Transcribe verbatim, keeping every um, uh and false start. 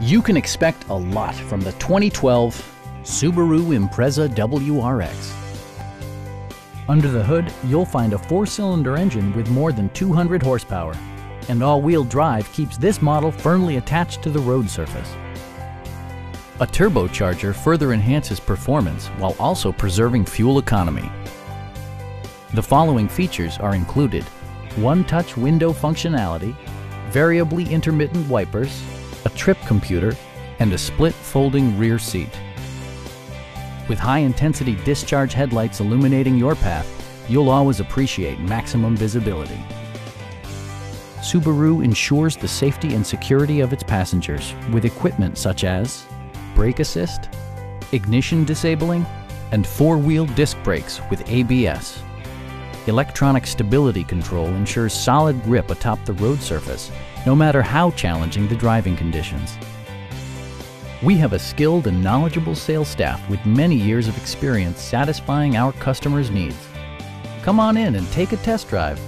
You can expect a lot from the twenty twelve Subaru Impreza W R X. Under the hood, you'll find a four-cylinder engine with more than two hundred horsepower, and all-wheel drive keeps this model firmly attached to the road surface. A turbocharger further enhances performance while also preserving fuel economy. The following features are included: one-touch window functionality, variably intermittent wipers, a trip computer, and a split folding rear seat. With high-intensity discharge headlights illuminating your path, you'll always appreciate maximum visibility. Subaru ensures the safety and security of its passengers with equipment such as brake assist, ignition disabling, and four-wheel disc brakes with A B S. Electronic stability control ensures solid grip atop the road surface, no matter how challenging the driving conditions. We have a skilled and knowledgeable sales staff with many years of experience satisfying our customers' needs. Come on in and take a test drive.